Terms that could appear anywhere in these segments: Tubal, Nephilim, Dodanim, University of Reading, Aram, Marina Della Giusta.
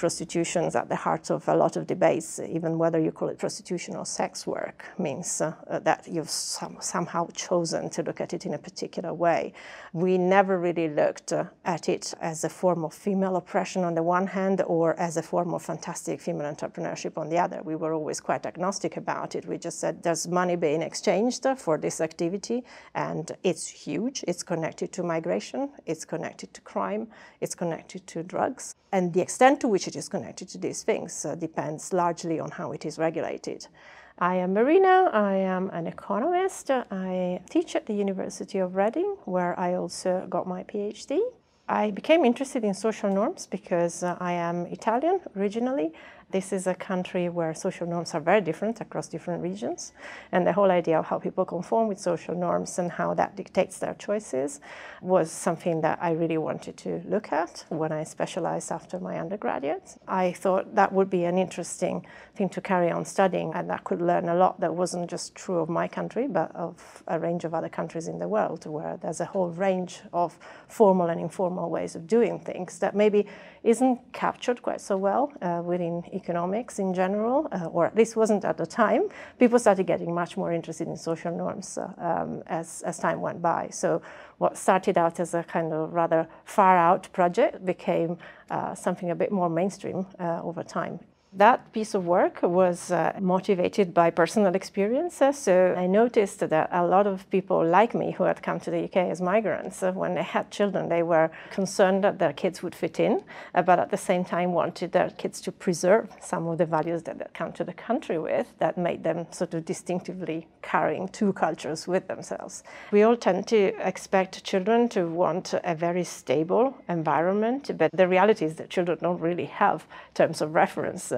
prostitution is at the heart of a lot of debates, even whether you call it prostitution or sex work means that you've somehow chosen to look at it in a particular way. We never really looked at it as a form of female oppression on the one hand or as a form of fantastic female entrepreneurship on the other. We were always quite agnostic about it. We just said there's money being exchanged for this activity and it's huge. It's connected to migration, it's connected to crime, it's connected to drugs. And the extent to which it is connected to these things depends largely on how it is regulated. I am Marina, I am an economist. I teach at the University of Reading, where I also got my PhD. I became interested in social norms because I am Italian originally. This is a country where social norms are very different across different regions, and the whole idea of how people conform with social norms and how that dictates their choices was something that I really wanted to look at when I specialized after my undergraduate. I thought that would be an interesting thing to carry on studying, and I could learn a lot that wasn't just true of my country but of a range of other countries in the world, where there's a whole range of formal and informal ways of doing things that maybe isn't captured quite so well within economics in general, or at least wasn't at the time. People started getting much more interested in social norms as time went by. So what started out as a kind of rather far out project became something a bit more mainstream over time. That piece of work was motivated by personal experiences, so I noticed that a lot of people like me who had come to the UK as migrants, when they had children, they were concerned that their kids would fit in, but at the same time wanted their kids to preserve some of the values that they come to the country with, that made them sort of distinctively carrying two cultures with themselves. We all tend to expect children to want a very stable environment, but the reality is that children don't really have terms of reference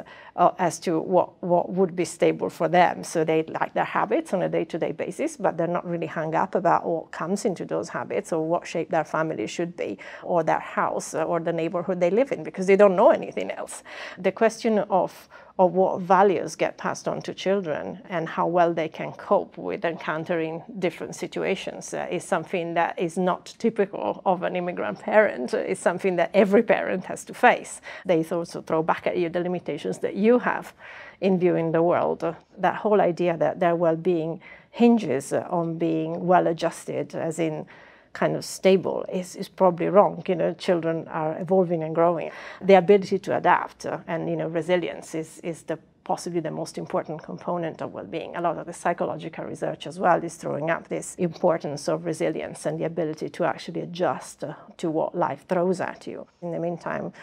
as to what would be stable for them. So they like their habits on a day-to-day basis, but they're not really hung up about what comes into those habits or what shape their family should be or their house or the neighborhood they live in, because they don't know anything else. The question of what values get passed on to children and how well they can cope with encountering different situations is something that is not typical of an immigrant parent. It's something that every parent has to face. They also throw back at you the limitations that you have in viewing the world. That whole idea that their well-being hinges on being well-adjusted, as in kind of stable, is probably wrong. You know, children are evolving and growing. The ability to adapt and, you know, resilience is possibly the most important component of well-being. A lot of the psychological research as well is throwing up this importance of resilience and the ability to actually adjust to what life throws at you. In the meantime,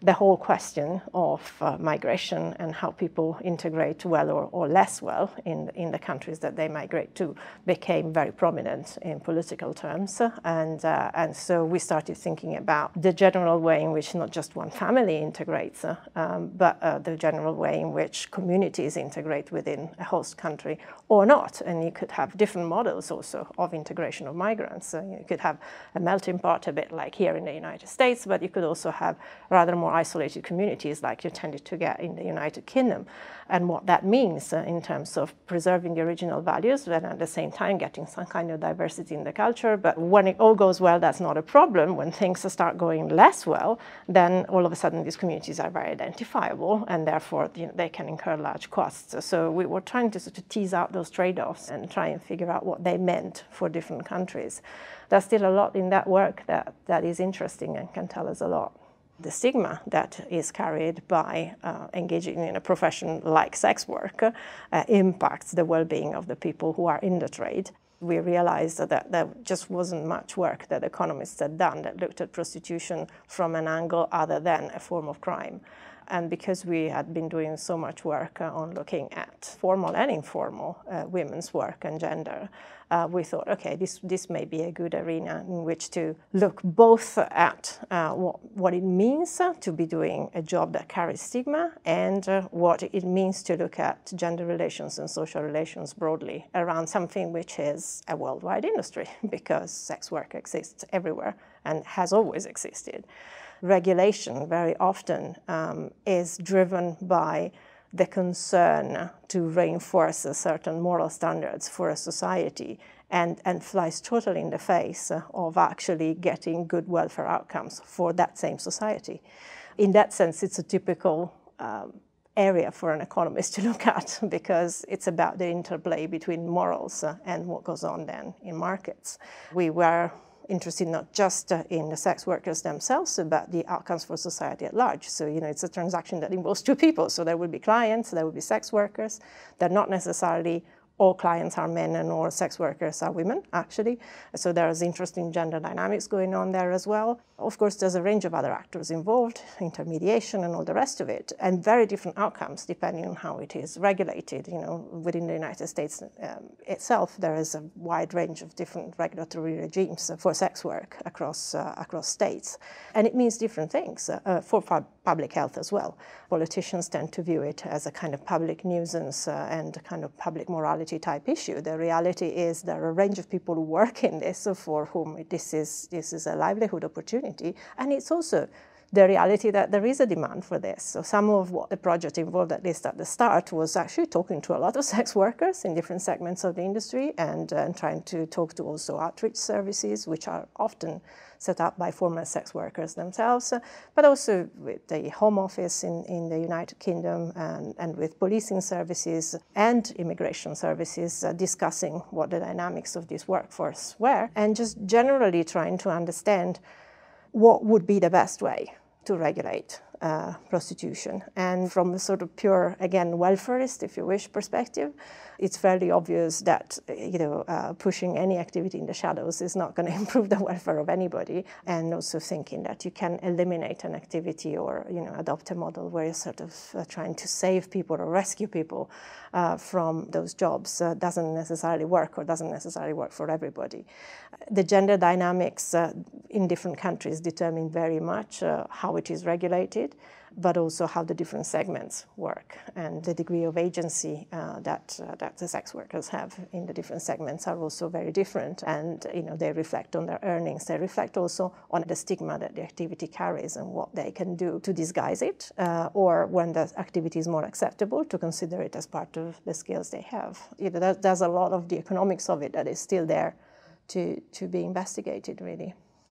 the whole question of migration and how people integrate well or less well in the countries that they migrate to became very prominent in political terms. And so we started thinking about the general way in which not just one family integrates, but the general way in which communities integrate within a host country or not. And you could have different models also of integration of migrants. You could have a melting pot, a bit like here in the United States, but you could also have rather more isolated communities like you tended to get in the United Kingdom, and what that means in terms of preserving the original values and at the same time getting some kind of diversity in the culture. But when it all goes well, that's not a problem. When things start going less well, then all of a sudden these communities are very identifiable and therefore, you know, they can incur large costs. So we were trying to sort of tease out those trade-offs and try and figure out what they meant for different countries. There's still a lot in that work that is interesting and can tell us a lot. The stigma that is carried by engaging in a profession like sex work impacts the well-being of the people who are in the trade. We realized that there just wasn't much work that economists had done that looked at prostitution from an angle other than a form of crime. And because we had been doing so much work on looking at formal and informal women's work and gender, we thought, okay, this may be a good arena in which to look both at what it means to be doing a job that carries stigma and what it means to look at gender relations and social relations broadly around something which is a worldwide industry, because sex work exists everywhere and has always existed. Regulation very often is driven by the concern to reinforce certain moral standards for a society, and flies totally in the face of actually getting good welfare outcomes for that same society. in that sense, it's a typical area for an economist to look at, because it's about the interplay between morals and what goes on then in markets. We were interested not just in the sex workers themselves, but the outcomes for society at large. So, you know, it's a transaction that involves two people. So there will be clients, there will be sex workers. They're not necessarily all clients are men and all sex workers are women, actually. So there's interesting gender dynamics going on there as well. Of course, there's a range of other actors involved, intermediation and all the rest of it, and very different outcomes depending on how it is regulated. You know, within the United States itself, there is a wide range of different regulatory regimes for sex work across states. And it means different things for public health as well. Politicians tend to view it as a kind of public nuisance and kind of public morality type issue. The reality is there are a range of people who work in this for whom this is a livelihood opportunity, and it's also the reality that there is a demand for this. So some of what the project involved, at least at the start, was actually talking to a lot of sex workers in different segments of the industry and trying to talk to also outreach services, which are often set up by former sex workers themselves, but also with the Home Office in the United Kingdom and with policing services and immigration services, discussing what the dynamics of this workforce were, and just generally trying to understand what would be the best way to regulate prostitution. And from a sort of pure, again, welfarist, if you wish, perspective, it's fairly obvious that, you know, pushing any activity in the shadows is not going to improve the welfare of anybody. And also thinking that you can eliminate an activity or, you know, adopt a model where you're sort of trying to save people or rescue people from those jobs doesn't necessarily work, or doesn't necessarily work for everybody. The gender dynamics in different countries determine very much how it is regulated, but also how the different segments work, and the degree of agency that the sex workers have in the different segments are also very different. And, you know, they reflect on their earnings, they reflect also on the stigma that the activity carries and what they can do to disguise it, or when the activity is more acceptable, to consider it as part of the skills they have. You know, there's a lot of the economics of it that is still there to be investigated, really.